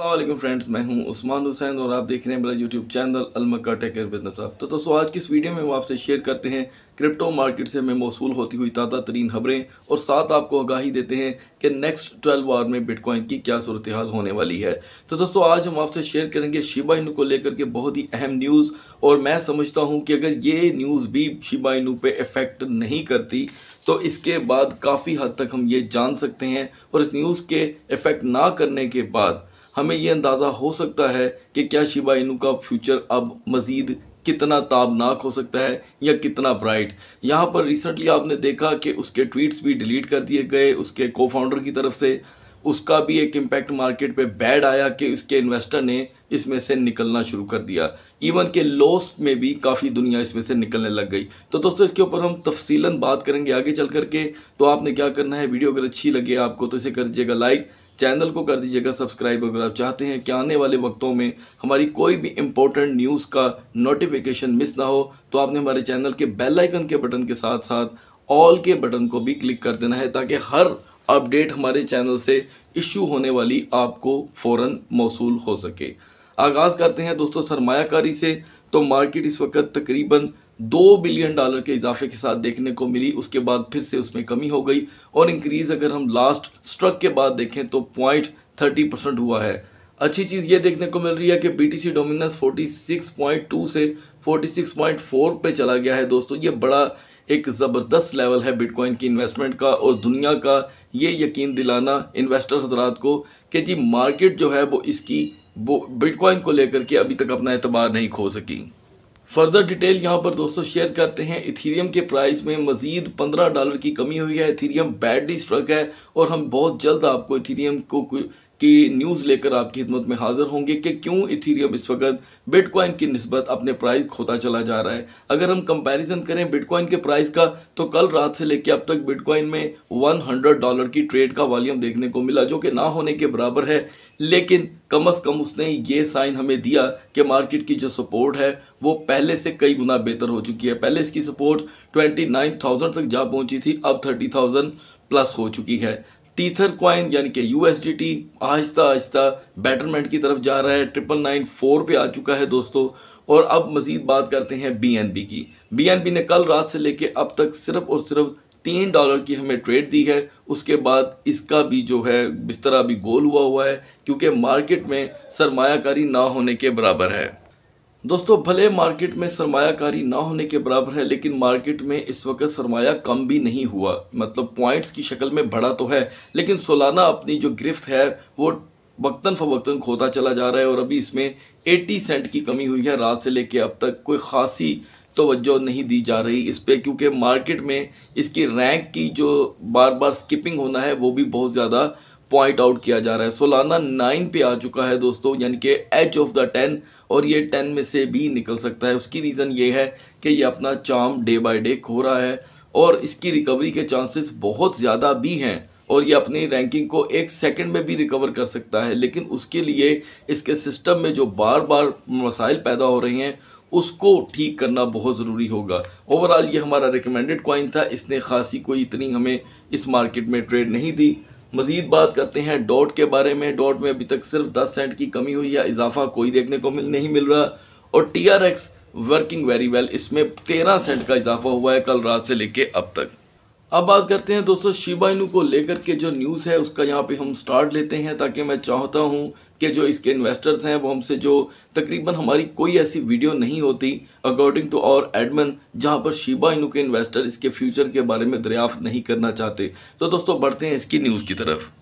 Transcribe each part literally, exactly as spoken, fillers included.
अस्सलामुअलैकुम फ्रेंड्स, मैं हूं उस्मान हुसैन और आप देख रहे हैं मेरा यूट्यूब चैनल अलमक़ा टेक एंड बज़नस। तो दोस्तों आज की इस वीडियो में हम आपसे शेयर करते हैं क्रिप्टो मार्केट से हमें मौसूल होती हुई ताज़ा तरीन खबरें और साथ आपको आगाही देते हैं कि नेक्स्ट ट्वेल्व आवर में बिटकॉइन की क्या सूरत हाल होने वाली है। तो दोस्तों आज हम आपसे शेयर करेंगे शिबाइनू को लेकर के बहुत ही अहम न्यूज़, और मैं समझता हूँ कि अगर ये न्यूज़ भी शिबाइनू पे इफ़ेक्ट नहीं करती तो इसके बाद काफ़ी हद तक हम ये जान सकते हैं, और इस न्यूज़ के इफ़ेक्ट ना करने के बाद हमें ये अंदाज़ा हो सकता है कि क्या शिबाइनू का फ्यूचर अब मज़ीद कितना ताबनाक हो सकता है या कितना ब्राइट। यहाँ पर रिसेंटली आपने देखा कि उसके ट्वीट्स भी डिलीट कर दिए गए उसके को फाउंडर की तरफ से। उसका भी एक इम्पैक्ट मार्केट पे बैड आया कि इसके इन्वेस्टर ने इसमें से निकलना शुरू कर दिया। इवन के लॉस में भी काफ़ी दुनिया इसमें से निकलने लग गई। तो दोस्तों इसके ऊपर हम तफसीलन बात करेंगे आगे चल करके। तो आपने क्या करना है, वीडियो अगर अच्छी लगे आपको तो इसे कर दीजिएगा लाइक, चैनल को कर दीजिएगा सब्सक्राइब अगर आप चाहते हैं कि आने वाले वक्तों में हमारी कोई भी इम्पोर्टेंट न्यूज़ का नोटिफिकेशन मिस ना हो। तो आपने हमारे चैनल के बेल आइकन के बटन के साथ साथ ऑल के बटन को भी क्लिक कर देना है ताकि हर अपडेट हमारे चैनल से इशू होने वाली आपको फ़ौरन मौसूल हो सके। आगाज़ करते हैं दोस्तों सरमायाकारी से। तो मार्केट इस वक्त तकरीबन दो बिलियन डॉलर के इजाफे के साथ देखने को मिली, उसके बाद फिर से उसमें कमी हो गई और इंक्रीज़ अगर हम लास्ट स्ट्रक के बाद देखें तो पॉइंट थर्टी परसेंट हुआ है। अच्छी चीज़ ये देखने को मिल रही है कि बीटीसी डोमिनेंस छियालीस पॉइंट दो से छियालीस पॉइंट चार पे चला गया है। दोस्तों ये बड़ा एक ज़बरदस्त लेवल है बिटकॉइन की इन्वेस्टमेंट का, और दुनिया का ये यकीन दिलाना इन्वेस्टर हजरात को कि जी मार्केट जो है वो इसकी वो बिटकॉइन को लेकर के अभी तक अपना एतबार नहीं खो सकी। फर्दर डिटेल यहाँ पर दोस्तों शेयर करते हैं। इथीरियम के प्राइस में मज़ीद पंद्रह डॉलर की कमी हुई है। इथीरियम बैडली स्ट्रक है और हम बहुत जल्द आपको इथीरियम को की न्यूज़ लेकर आपकी खिदमत में हाज़िर होंगे कि क्यों इथीरियम इस वक्त बिटकॉइन की निस्बत अपने प्राइस खोता चला जा रहा है। अगर हम कंपैरिजन करें बिटकॉइन के प्राइस का तो कल रात से लेकर अब तक बिटकॉइन में सौ डॉलर की ट्रेड का वॉल्यूम देखने को मिला जो कि ना होने के बराबर है, लेकिन कम अज़ कम उसने ये साइन हमें दिया कि मार्केट की जो सपोर्ट है वो पहले से कई गुना बेहतर हो चुकी है। पहले इसकी सपोर्ट उनतीस हज़ार तक जा पहुंची थी, अब तीस हज़ार प्लस हो चुकी है। टीथर कॉइन यानी कि यूएसडीटी आहिस्ता आहिस्ता बेटरमेंट की तरफ जा रहा है, ट्रिपल नाइन फोर पे आ चुका है दोस्तों। और अब मज़ीद बात करते हैं बीएनबी की। बीएनबी ने कल रात से लेके अब तक सिर्फ और सिर्फ तीन डॉलर की हमें ट्रेड दी है, उसके बाद इसका भी जो है बिस्तर अभी गोल हुआ हुआ है क्योंकि मार्केट में सरमायाकारी ना होने के बराबर है। दोस्तों भले मार्केट में सरमायाकारी ना होने के बराबर है लेकिन मार्केट में इस वक्त सरमाया कम भी नहीं हुआ, मतलब पॉइंट्स की शक्ल में बढ़ा तो है लेकिन सोलाना अपनी जो गिरफ्त है वो वक्तन फवक्तन खोता चला जा रहा है, और अभी इसमें अस्सी सेंट की कमी हुई है। रात से लेके अब तक कोई ख़ासी तवज्जो नहीं दी जा रही इस पर क्योंकि मार्केट में इसकी रैंक की जो बार बार स्किपिंग होना है वो भी बहुत ज़्यादा पॉइंट आउट किया जा रहा है। सोलाना नाइन पे आ चुका है दोस्तों, यानी कि एच ऑफ द टेन, और ये टेन में से भी निकल सकता है। उसकी रीज़न ये है कि ये अपना चार्म डे बाय डे खो रहा है और इसकी रिकवरी के चांसेस बहुत ज़्यादा भी हैं, और ये अपनी रैंकिंग को एक सेकंड में भी रिकवर कर सकता है, लेकिन उसके लिए इसके सिस्टम में जो बार बार मसाइल पैदा हो रहे हैं उसको ठीक करना बहुत ज़रूरी होगा। ओवरऑल ये हमारा रिकमेंडेड कॉइन था, इसने खासी कोई इतनी हमें इस मार्केट में ट्रेड नहीं दी। मज़ीद बात करते हैं डॉट के बारे में। डॉट में अभी तक सिर्फ दस सेंट की कमी हुई है, इजाफा कोई देखने को मिल नहीं मिल रहा। और T R X working very well, इसमें तेरह सेंट का इजाफा हुआ है कल रात से लेके अब तक। अब बात करते हैं दोस्तों शिबाइनू को लेकर के जो न्यूज़ है उसका यहाँ पे हम स्टार्ट लेते हैं, ताकि मैं चाहता हूँ कि जो इसके इन्वेस्टर्स हैं वो हमसे, जो तकरीबन हमारी कोई ऐसी वीडियो नहीं होती अकॉर्डिंग टू आवर एडमिन जहाँ पर शिबाइनू के इन्वेस्टर इसके फ्यूचर के बारे में दरियाफ्त नहीं करना चाहते। तो दोस्तों बढ़ते हैं इसकी न्यूज़ की तरफ।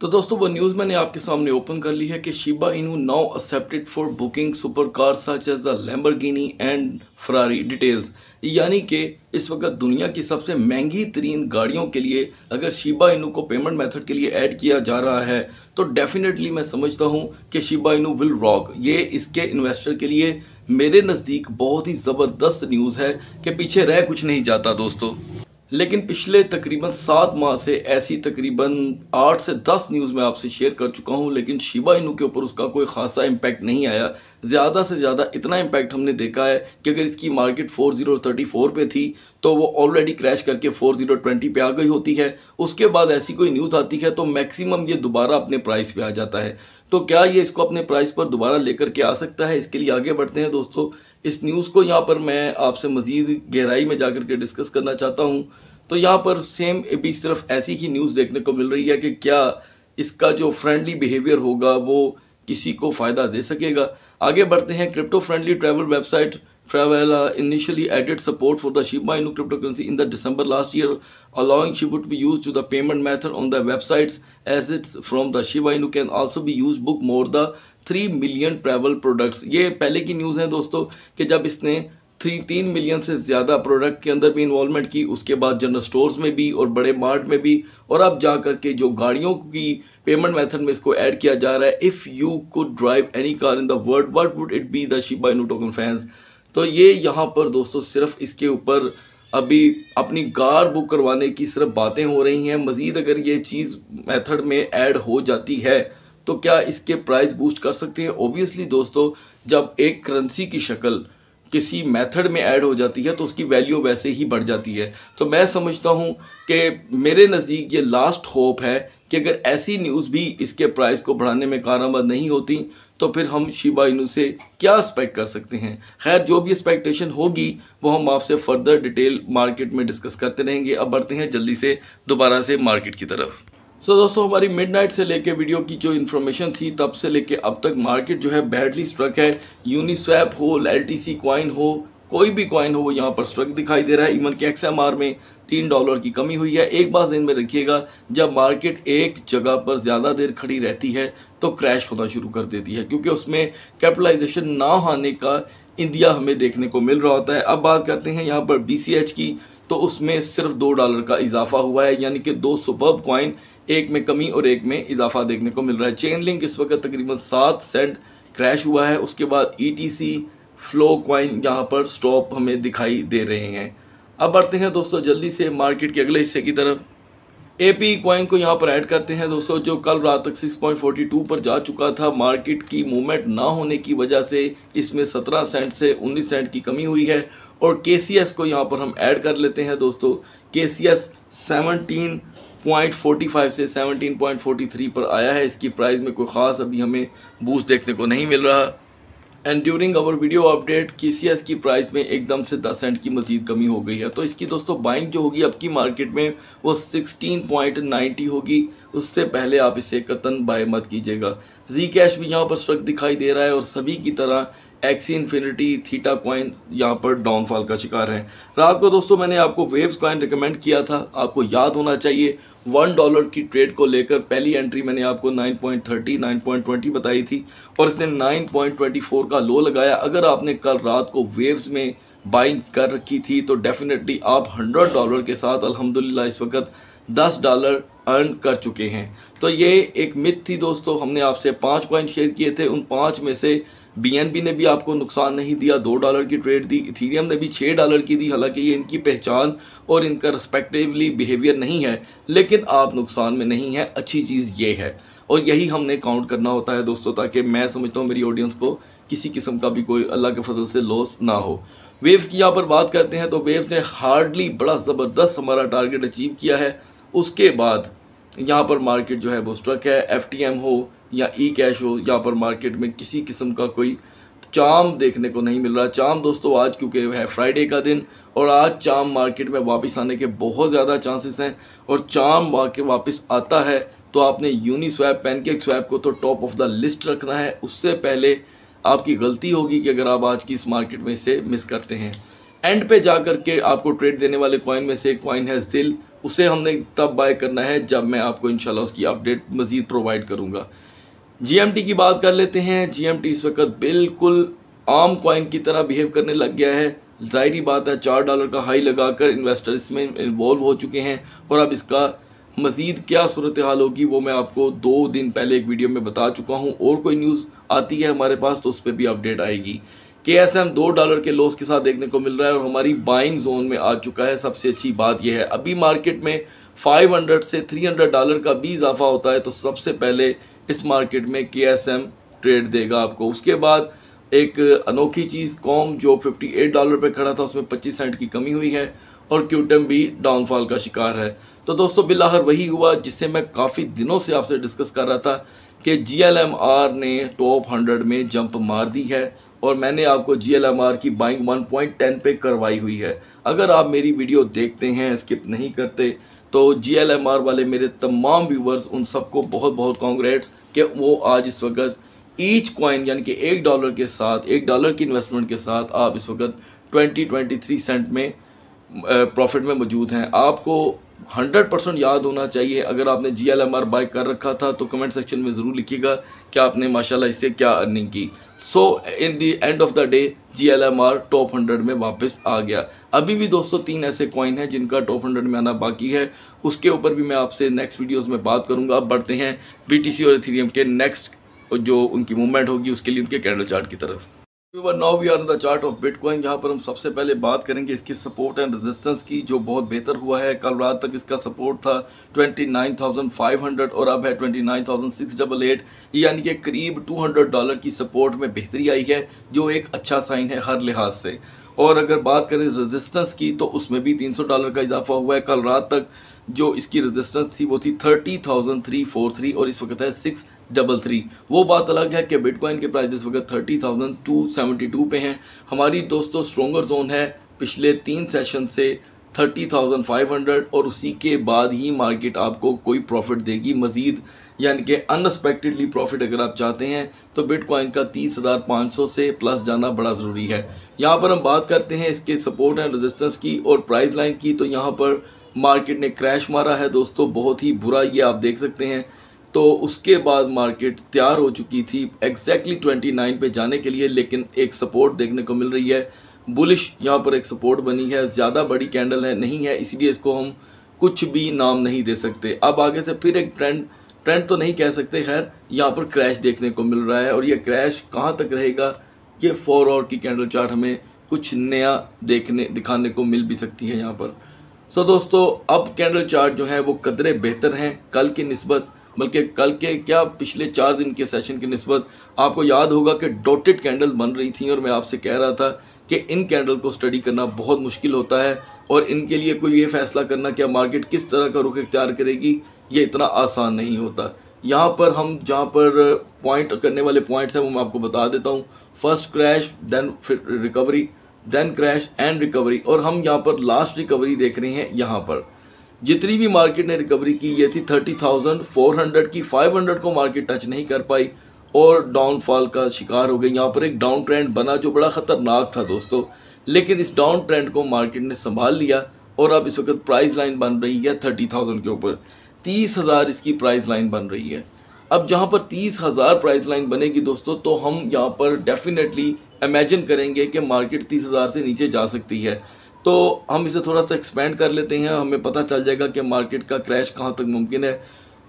तो दोस्तों वो न्यूज़ मैंने आपके सामने ओपन कर ली है कि Shiba Inu now accepted for booking super car such as the Lamborghini and Ferrari details, यानी कि इस वक्त दुनिया की सबसे महंगी तरीन गाड़ियों के लिए अगर शिबाइनू को पेमेंट मेथड के लिए ऐड किया जा रहा है तो डेफिनेटली मैं समझता हूं कि शिबाइनू विल रॉक। ये इसके इन्वेस्टर के लिए मेरे नज़दीक बहुत ही ज़बरदस्त न्यूज़ है कि पीछे रह कुछ नहीं जाता दोस्तों। लेकिन पिछले तकरीबन सात माह से ऐसी तकरीबन आठ से दस न्यूज़ में आपसे शेयर कर चुका हूं, लेकिन शिबाइनू के ऊपर उसका कोई ख़ासा इम्पैक्ट नहीं आया। ज़्यादा से ज़्यादा इतना इम्पैक्ट हमने देखा है कि अगर इसकी market four zero thirty four पे थी तो वो ऑलरेडी क्रैश करके फोर जीरो ट्वेंटी पे आ गई होती है। उसके बाद ऐसी कोई न्यूज़ आती है तो मैक्सिमम ये दोबारा अपने प्राइस पर आ जाता है। तो क्या ये इसको अपने प्राइस पर दोबारा लेकर के आ सकता है? इसके लिए आगे बढ़ते हैं दोस्तों। इस न्यूज़ को यहाँ पर मैं आपसे मज़ीद गहराई में जाकर के डिस्कस करना चाहता हूँ। तो यहाँ पर सेम अभी सिर्फ ऐसी ही न्यूज़ देखने को मिल रही है कि क्या इसका जो फ्रेंडली बिहेवियर होगा वो किसी को फ़ायदा दे सकेगा। आगे बढ़ते हैं। Crypto friendly travel website Travala initially added support for the Shiba Inu cryptocurrency in the December last year, allowing Shibu to be used to the payment method on the websites. Assets from the Shibainu can also be used book more the three million travel products. ये पहले की news है दोस्तों कि जब इसने three तीन million से ज़्यादा प्रोडक्ट के अंदर भी इन्वॉल्वमेंट की, उसके बाद जनरल स्टोर्स में भी और बड़े मार्ट में भी, और अब जा कर के जो गाड़ियों की पेमेंट मेथड में इसको ऐड किया जा रहा है। If you could drive any car in the world what would it be the Shiba Inu token fans. तो ये यहाँ पर दोस्तों सिर्फ इसके ऊपर अभी अपनी कार बुक करवाने की सिर्फ बातें हो रही हैं। मज़ीद अगर ये चीज़ मेथड में ऐड हो जाती है तो क्या इसके प्राइस बूस्ट कर सकते हैं? ओबियसली दोस्तों जब एक करेंसी की शक्ल किसी मेथड में ऐड हो जाती है तो उसकी वैल्यू वैसे ही बढ़ जाती है। तो मैं समझता हूँ कि मेरे नज़दीक ये लास्ट होप है कि अगर ऐसी न्यूज़ भी इसके प्राइस को बढ़ाने में कारगर नहीं होती तो फिर हम शिबाइनू से क्या एक्सपेक्ट कर सकते हैं। खैर जो भी एक्सपेक्टेशन होगी वो हम आपसे फर्दर डिटेल मार्केट में डिस्कस करते रहेंगे। अब बढ़ते हैं जल्दी से दोबारा से मार्केट की तरफ। सो so, दोस्तों हमारी मिडनाइट से लेके वीडियो की जो इन्फॉर्मेशन थी तब से लेके अब तक मार्केट जो है बैडली स्ट्रक है। यूनिस्वैप हो, एल टी सी कॉइन हो, कोई भी कॉइन हो वो यहाँ पर स्ट्रक दिखाई दे रहा है। इवन के एक्सएमआर में तीन डॉलर की कमी हुई है। एक बात ध्यान में रखिएगा, जब मार्केट एक जगह पर ज़्यादा देर खड़ी रहती है तो क्रैश होना शुरू कर देती है, क्योंकि उसमें कैपिटलाइजेशन ना आने का इंडिया हमें देखने को मिल रहा होता है। अब बात करते हैं यहाँ पर बी सी एच की, तो उसमें सिर्फ दो डॉलर का इजाफा हुआ है, यानी कि दो सुपर्ब कॉइन, एक में कमी और एक में इजाफा देखने को मिल रहा है। चेन लिंक इस वक्त तकरीबन सात सेंट क्रैश हुआ है। उसके बाद E T C flow coin यहाँ पर स्टॉप हमें दिखाई दे रहे हैं। अब बढ़ते हैं दोस्तों जल्दी से मार्केट के अगले हिस्से की तरफ। ए पी कॉइन को यहाँ पर ऐड करते हैं दोस्तों, जो कल रात तक सिक्स पॉइंट फोर टू पर जा चुका था। मार्केट की मूवमेंट ना होने की वजह से इसमें सत्रह सेंट से उन्नीस सेंट की कमी हुई है। और के सी एस को यहाँ पर हम ऐड कर लेते हैं दोस्तों। K C S seventeen point forty five से सेवनटीन पॉइंट फोर्टी थ्री पर आया है। इसकी प्राइस में कोई ख़ास अभी हमें बूस्ट देखने को नहीं मिल रहा। And during our video update K C S की प्राइस में एकदम से दस सेंट की मजीद कमी हो गई है। तो इसकी दोस्तों बाइंग जो होगी अब की मार्केट में वो सिक्सटीन पॉइंट नाइन्टी होगी, उससे पहले आप इसे कतन बाय मत कीजिएगा। जी कैश भी यहाँ पर स्ट्रक दिखाई दे रहा है और सभी की तरह एक्सी इन्फिनिटी थीटा कॉइन यहाँ पर डाउनफॉल का शिकार है। रात को दोस्तों मैंने आपको वेवस कॉइन रिकमेंड किया था, आपको याद होना चाहिए। वन डॉलर की ट्रेड को लेकर पहली एंट्री मैंने आपको nine point thirty, nine point twenty बताई थी और इसने नाइन पॉइंट ट्वेंटी फोर का लो लगाया। अगर आपने कल रात को वेव्स में बाइंग कर रखी थी तो डेफिनेटली आप हंड्रेड डॉलर के साथ अल्हम्दुलिल्लाह इस वक्त दस डॉलर अर्न कर चुके हैं। तो ये एक मिथ थी दोस्तों, हमने आपसे पाँच कॉइन शेयर किए थे, उन पाँच में से बीएनबी ने भी आपको नुकसान नहीं दिया, दो डॉलर की ट्रेड दी। इथीरियम ने भी छः डॉलर की दी, हालांकि ये इनकी पहचान और इनका रिस्पेक्टिवली बिहेवियर नहीं है, लेकिन आप नुकसान में नहीं है, अच्छी चीज़ ये है। और यही हमने काउंट करना होता है दोस्तों, ताकि मैं समझता हूँ मेरी ऑडियंस को किसी किस्म का भी कोई अल्लाह के फजल से लॉस ना हो। वेव्स की यहाँ पर बात करते हैं तो वेव्स ने हार्डली बड़ा ज़बरदस्त हमारा टारगेट अचीव किया है। उसके बाद यहाँ पर मार्केट जो है वो स्ट्रक है। एफ़ टी एम हो या ई कैश हो, यहाँ पर मार्केट में किसी किस्म का कोई चाम देखने को नहीं मिल रहा। चाम दोस्तों आज क्योंकि है फ्राइडे का दिन और आज चाम मार्केट में वापस आने के बहुत ज़्यादा चांसेस हैं, और चाम वाकई वापस आता है तो आपने यूनिस्वैप पेनकैक स्वैप को तो टॉप ऑफ द लिस्ट रखना है। उससे पहले आपकी गलती होगी कि अगर आप आज की इस मार्केट में इसे मिस करते हैं। एंड पे जा कर के आपको ट्रेड देने वाले कॉइन में से एक कॉइन है जिल, उसे हमने तब बाय करना है जब मैं आपको इंशाल्लाह उसकी अपडेट मज़ीद प्रोवाइड करूँगा। जी एम टी की बात कर लेते हैं। जी एम टी इस वक्त बिल्कुल आम कॉइन की तरह बिहेव करने लग गया है। जाहिर बात है चार डॉलर का हाई लगाकर इन्वेस्टर इसमें इन्वॉल्व हो चुके हैं, और अब इसका मज़ीद क्या सूरत हाल होगी वो मैं आपको दो दिन पहले एक वीडियो में बता चुका हूँ। और कोई न्यूज़ आती है हमारे पास तो उस पर भी अपडेट आएगी। के एस एम दो डॉलर के लॉस के साथ देखने को मिल रहा है और हमारी बाइंग जोन में आ चुका है। सबसे अच्छी बात यह है अभी मार्केट में पाँच सौ से तीन सौ डॉलर का भी इजाफा होता है तो सबसे पहले इस मार्केट में के एस एम ट्रेड देगा आपको। उसके बाद एक अनोखी चीज़ कॉम जो अट्ठावन डॉलर पे खड़ा था उसमें पच्चीस सेंट की कमी हुई है और क्यूटम भी डाउनफॉल का शिकार है। तो दोस्तों बिलाहर वही हुआ जिसे मैं काफ़ी दिनों से आपसे डिस्कस कर रहा था कि जी एल एम आर ने टॉप हंड्रेड में जंप मार दी है और मैंने आपको जी एल एम आर की buying one point one zero पे करवाई हुई है। अगर आप मेरी वीडियो देखते हैं स्किप नहीं करते तो जी एल एम आर वाले मेरे तमाम व्यूवर्स उन सबको बहुत बहुत कॉन्ग्रेट्स कि वो आज इस वक्त ईच कॉइन यानी कि एक डॉलर के साथ एक डॉलर की इन्वेस्टमेंट के साथ आप इस वक्त ट्वेंटी ट्वेंटी थ्री सेंट में प्रॉफिट में मौजूद हैं। आपको हंड्रेड परसेंट याद होना चाहिए अगर आपने G L M R buy कर रखा था तो कमेंट सेक्शन में ज़रूर लिखिएगा कि आपने माशाल्लाह इससे क्या अर्निंग की। So in the end of the day G L M R top hundred में वापस आ गया। अभी भी दोस्तों तीन ऐसे कॉइन हैं जिनका टॉप हंड्रेड में आना बाकी है, उसके ऊपर भी मैं आपसे नेक्स्ट वीडियोस में बात करूंगा। अब बढ़ते हैं बी टी सी और इथीरियम के नेक्स्ट जो उनकी मूवमेंट होगी उसके लिए उनके कैंडल चार्ट की तरफ। Now we are on the chart of bitcoin जहाँ पर हम सबसे पहले बात करेंगे इसकी सपोर्ट एंड रेजिस्टेंस की जो बहुत बेहतर हुआ है। कल रात तक इसका सपोर्ट था उनतीस हज़ार पाँच सौ और अब है उनतीस हज़ार छह सौ अठासी यानी कि करीब दो सौ डॉलर की सपोर्ट में बेहतरी आई है जो एक अच्छा साइन है हर लिहाज से। और अगर बात करें रेजिस्टेंस की तो उसमें भी तीन सौ डॉलर का इजाफा हुआ है। कल रात तक जो इसकी रेजिस्टेंस थी वो थी thirty thousand three four three और इस वक्त है सिक्स डबल थ्री। वो बात अलग है कि बिटकॉइन के प्राइस इस वक्त thirty thousand two seventy two पे हैं। हमारी दोस्तों स्ट्रॉन्गर जोन है पिछले तीन सेशन से थर्टी थाउजेंड फाइव हंड्रेड और उसी के बाद ही मार्केट आपको कोई प्रॉफिट देगी मज़ीद यानी कि अनएक्सपेक्टेडली प्रॉफिट अगर आप चाहते हैं तो बिटकॉइन का तीस हज़ार पाँच सौ से प्लस जाना बड़ा ज़रूरी है। यहाँ पर हम बात करते हैं इसके सपोर्ट एंड रेजिस्टेंस की और प्राइस लाइन की तो यहाँ पर मार्केट ने क्रैश मारा है दोस्तों बहुत ही बुरा, ये आप देख सकते हैं। तो उसके बाद मार्केट तैयार हो चुकी थी एग्जैक्टली उनतीस पे जाने के लिए लेकिन एक सपोर्ट देखने को मिल रही है, बुलिश यहाँ पर एक सपोर्ट बनी है। ज़्यादा बड़ी कैंडल है नहीं है इसलिए इसको हम कुछ भी नाम नहीं दे सकते। अब आगे से फिर एक ट्रेंड ट्रेंड तो नहीं कह सकते, खैर यहाँ पर क्रैश देखने को मिल रहा है और ये क्रैश कहाँ तक रहेगा ये फोर आवर की कैंडल चार्ट हमें कुछ नया देखने दिखाने को मिल भी सकती है यहाँ पर। सो so, दोस्तों अब कैंडल चार्ट जो है वो कदरे बेहतर हैं कल की निस्बत, बल्कि कल के क्या पिछले चार दिन के सेशन की निस्बत। आपको याद होगा कि डॉटेड कैंडल बन रही थी और मैं आपसे कह रहा था कि इन कैंडल को स्टडी करना बहुत मुश्किल होता है और इनके लिए कोई ये फैसला करना कि मार्केट किस तरह का रुख इख्तियार करेगी ये इतना आसान नहीं होता। यहाँ पर हम जहाँ पर पॉइंट करने वाले पॉइंट्स हैं वो मैं आपको बता देता हूँ। फर्स्ट क्रैश देन फिर recovery then crash and recovery और हम यहाँ पर लास्ट रिकवरी देख रहे हैं। यहाँ पर जितनी भी मार्केट ने रिकवरी की ये थी थर्टी थाउजेंड फोर हंड्रेड की, फाइव हंड्रेड को मार्केट टच नहीं कर पाई और डाउनफॉल का शिकार हो गई। यहाँ पर एक डाउन ट्रेंड बना जो बड़ा ख़तरनाक था दोस्तों, लेकिन इस डाउन ट्रेंड को मार्केट ने संभाल लिया और अब इस वक्त प्राइस लाइन बन रही है तीस हज़ार के ऊपर, तीस हज़ार इसकी प्राइस लाइन बन रही है। अब जहाँ पर तीस हज़ार प्राइस लाइन बनेगी दोस्तों तो हम यहाँ पर डेफिनेटली इमेजिन करेंगे कि मार्केट तीस हज़ार से नीचे जा सकती है। तो हम इसे थोड़ा सा एक्सपेंड कर लेते हैं, हमें पता चल जाएगा कि मार्केट का क्रैश कहाँ तक मुमकिन है।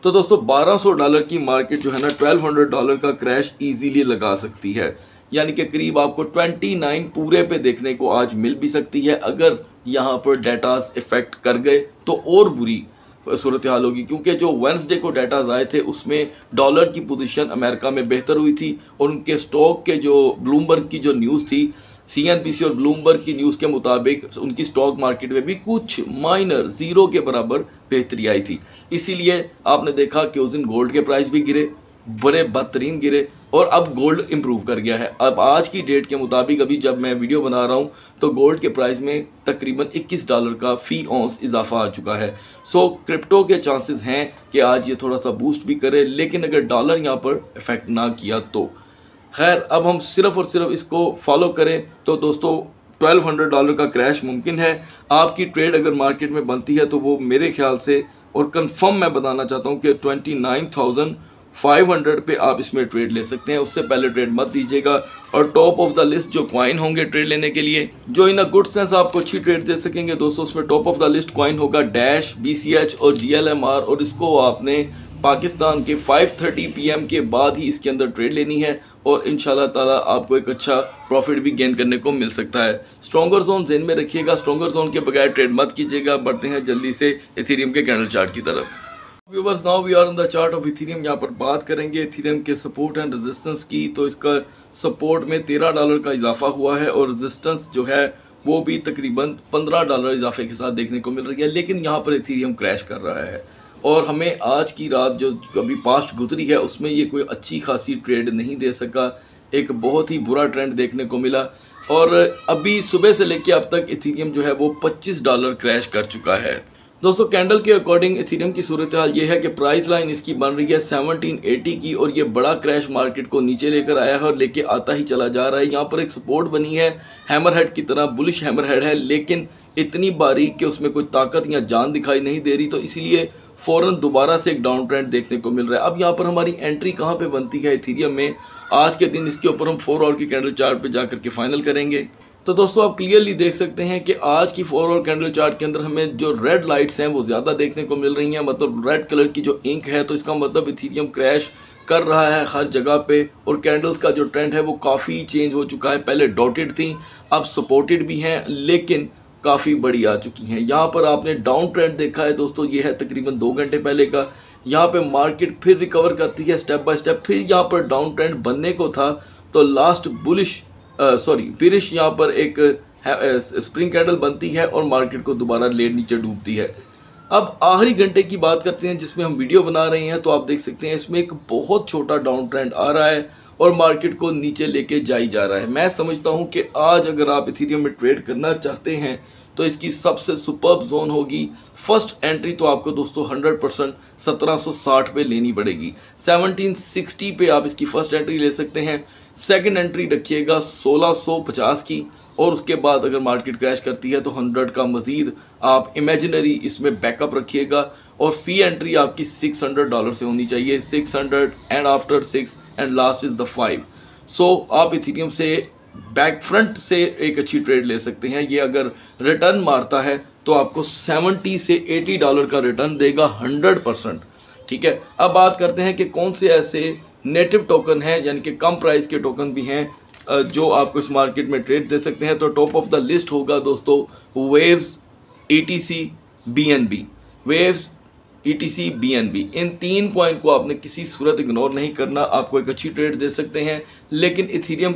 तो दोस्तों बारह सौ डॉलर की मार्केट जो है ना बारह सौ डॉलर का क्रैश इजीली लगा सकती है यानी कि करीब आपको उनतीस पूरे पे देखने को आज मिल भी सकती है। अगर यहाँ पर डेटाज इफ़ेक्ट कर गए तो और बुरी सूरत हाल होगी क्योंकि जो वेंसडे को डेटाज आए थे उसमें डॉलर की पोजीशन अमेरिका में बेहतर हुई थी और उनके स्टॉक के जो ब्लूमबर्ग की जो न्यूज़ थी सी एन पी सी और ब्लूमबर्ग की न्यूज़ के मुताबिक उनकी स्टॉक मार्केट में भी कुछ माइनर ज़ीरो के बराबर बेहतरी आई थी। इसीलिए आपने देखा कि उस दिन गोल्ड के प्राइस भी गिरे, बड़े बदतरीन गिरे और अब गोल्ड इम्प्रूव कर गया है। अब आज की डेट के मुताबिक अभी जब मैं वीडियो बना रहा हूं तो गोल्ड के प्राइस में तकरीबन इक्कीस डॉलर का फ़ी औंस इजाफा आ चुका है। सो क्रिप्टो के चांसेस हैं कि आज ये थोड़ा सा बूस्ट भी करे लेकिन अगर डॉलर यहाँ पर इफेक्ट ना किया तो। खैर अब हम सिर्फ़ और सिर्फ इसको फॉलो करें तो दोस्तों बारह सौ डॉलर का क्रैश मुमकिन है। आपकी ट्रेड अगर मार्केट में बनती है तो वो मेरे ख्याल से और कंफर्म मैं बताना चाहता हूं कि उनतीस हज़ार पाँच सौ पे आप इसमें ट्रेड ले सकते हैं, उससे पहले ट्रेड मत दीजिएगा। और टॉप ऑफ द लिस्ट जो कॉइन होंगे ट्रेड लेने के लिए जो इन अ गुड सेंस आपको अच्छी ट्रेड दे सकेंगे दोस्तों उसमें top of the list coin होगा डैश, बी सी एच और जी एल एम आर और इसको आपने पाकिस्तान के फाइव थर्टी पी एम के बाद ही इसके अंदर ट्रेड लेनी है और इंशाल्लाह ताला आपको एक अच्छा प्रॉफिट भी गेन करने को मिल सकता है। स्ट्रॉन्गर जोन जेन में रखिएगा, स्ट्रॉन्गर जोन के बगैर ट्रेड मत कीजिएगा। बढ़ते हैं जल्दी से इथीरियम के कैंडल चार्ट की तरफ। Viewers now we are on the chart of Ethereum. यहाँ पर बात करेंगे इथीरियम के सपोर्ट एंड रेजिस्टेंस की। तो इसका सपोर्ट में तेरह डॉलर का इजाफा हुआ है और रेजिस्टेंस जो है वो भी तकरीबन पंद्रह डॉलर इजाफे के साथ देखने को मिल रही है। लेकिन यहाँ पर इथीरियम क्रैश कर रहा है और हमें आज की रात जो अभी पास्ट गुजरी है उसमें ये कोई अच्छी खासी ट्रेड नहीं दे सका। एक बहुत ही बुरा ट्रेंड देखने को मिला और अभी सुबह से लेकर अब तक इथीरियम जो है वो पच्चीस डॉलर क्रैश कर चुका है। दोस्तों कैंडल के अकॉर्डिंग इथीरियम की सूरत हाल ये है कि प्राइस लाइन इसकी बन रही है सेवनटीन एटी की और ये बड़ा क्रैश मार्केट को नीचे लेकर आया है और लेके आता ही चला जा रहा है। यहाँ पर एक सपोर्ट बनी है, हैमर हेड की तरह बुलिश हैमर हेड है लेकिन इतनी बारीक कि उसमें कोई ताकत या जान दिखाई नहीं दे रही, तो इसीलिए फ़ौरन दोबारा से एक डाउन ट्रेंड देखने को मिल रहा है। अब यहाँ पर हमारी एंट्री कहाँ पे बनती है इथीरियम में आज के दिन, इसके ऊपर हम फोर आवर की कैंडल चार्ट पे जाकर के फाइनल करेंगे। तो दोस्तों आप क्लियरली देख सकते हैं कि आज की फोर आवर कैंडल चार्ट के अंदर हमें जो रेड लाइट्स हैं वो ज़्यादा देखने को मिल रही हैं, मतलब रेड कलर की जो इंक है, तो इसका मतलब इथीरियम क्रैश कर रहा है हर जगह पे और कैंडल्स का जो ट्रेंड है वो काफ़ी चेंज हो चुका है। पहले डॉटेड थी, अब सपोर्टेड भी हैं लेकिन काफ़ी बड़ी आ चुकी हैं। यहाँ पर आपने डाउन ट्रेंड देखा है दोस्तों, ये है तकरीबन दो घंटे पहले का। यहाँ पे मार्केट फिर रिकवर करती है स्टेप बाय स्टेप, फिर यहाँ पर डाउन ट्रेंड बनने को था तो लास्ट बुलिश सॉरी बिरिश यहाँ पर एक स्प्रिंग कैंडल बनती है और मार्केट को दोबारा लेट नीचे डूबती है। अब आखिरी घंटे की बात करते हैं जिसमें हम वीडियो बना रहे हैं, तो आप देख सकते हैं इसमें एक बहुत छोटा डाउन ट्रेंड आ रहा है और मार्केट को नीचे लेके जाई जा रहा है। मैं समझता हूं कि आज अगर आप इथीरियम में ट्रेड करना चाहते हैं तो इसकी सबसे सुपर्ब जोन होगी। फर्स्ट एंट्री तो आपको दोस्तों हंड्रेड परसेंट सत्रह सौ साठ पे लेनी पड़ेगी, सेवनटीन सिक्सटी पे आप इसकी फ़र्स्ट एंट्री ले सकते हैं। सेकंड एंट्री रखिएगा सोलह सौ पचास की और उसके बाद अगर मार्केट क्रैश करती है तो हंड्रेड का मज़ीद आप इमेजिनरी इसमें बैकअप रखिएगा और फी एंट्री आपकी सिक्स हंड्रेड डॉलर से होनी चाहिए, six hundred and after six and last is the five. So आप इथीरियम से बैक फ्रंट से एक अच्छी ट्रेड ले सकते हैं। ये अगर रिटर्न मारता है तो आपको सेवेंटी से एटी डॉलर का रिटर्न देगा हंड्रेड परसेंट। ठीक है, अब बात करते हैं कि कौन से ऐसे नेटिव टोकन हैं यानी कि कम प्राइस के टोकन भी हैं जो आपको इस मार्केट में ट्रेड दे सकते हैं। तो टॉप ऑफ द लिस्ट होगा दोस्तों Waves, E T C, B N B. Waves, E T C, B N B, इन तीन कॉइन को आपने किसी सूरत इग्नोर नहीं करना, आपको एक अच्छी ट्रेड दे सकते हैं। लेकिन इथीरियम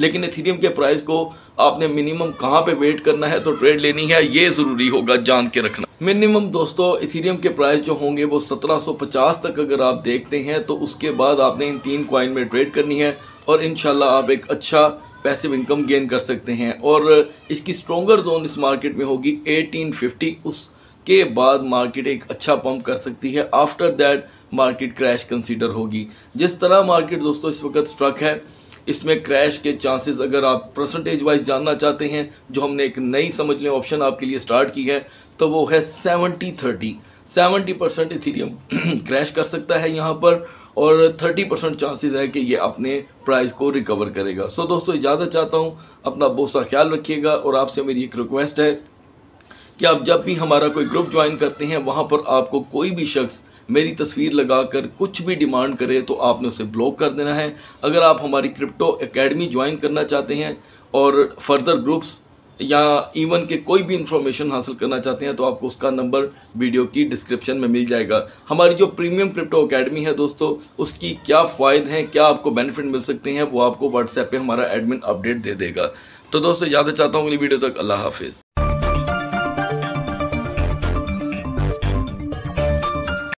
लेकिन इथीरियम के प्राइस को आपने मिनिमम कहाँ पे वेट करना है तो ट्रेड लेनी है, ये ज़रूरी होगा जान के रखना। मिनिमम दोस्तों इथीरियम के प्राइस जो होंगे वो सत्रह सौ पचास तक अगर आप देखते हैं तो उसके बाद आपने इन तीन कॉइन में ट्रेड करनी है और इंशाल्लाह आप एक अच्छा पैसिव इनकम गेन कर सकते हैं। और इसकी स्ट्रॉन्गर जोन इस मार्केट में होगी एटीन फिफ्टी, उसके बाद मार्केट एक अच्छा पम्प कर सकती है। After that market crash consider होगी। जिस तरह मार्केट दोस्तों इस वक्त स्ट्रक है, इसमें क्रैश के चांसेस अगर आप परसेंटेज वाइज जानना चाहते हैं, जो हमने एक नई समझ लें ऑप्शन आपके लिए स्टार्ट की है, तो वो है seventy thirty. Seventy percent Ethereum crash कर सकता है यहाँ पर और थर्टी परसेंट चांसेज है कि ये अपने प्राइस को रिकवर करेगा। सो दोस्तों इजाज़त चाहता हूँ, अपना बहुत सा ख्याल रखिएगा और आपसे मेरी एक रिक्वेस्ट है कि आप जब भी हमारा कोई ग्रुप ज्वाइन करते हैं वहाँ पर आपको कोई भी शख्स मेरी तस्वीर लगाकर कुछ भी डिमांड करे तो आपने उसे ब्लॉक कर देना है। अगर आप हमारी क्रिप्टो एकेडमी ज्वाइन करना चाहते हैं और फर्दर ग्रुप्स या इवन के कोई भी इंफॉर्मेशन हासिल करना चाहते हैं तो आपको उसका नंबर वीडियो की डिस्क्रिप्शन में मिल जाएगा। हमारी जो प्रीमियम क्रिप्टो एकेडमी है दोस्तों, उसकी क्या फ़ायदे हैं, क्या आपको बेनिफिट मिल सकते हैं, वो आपको व्हाट्सएप पर हमारा एडमिन अपडेट दे देगा। तो दोस्तों इजाज़त चाहता हूँ, अगली वीडियो तक अल्लाह हाफिज़।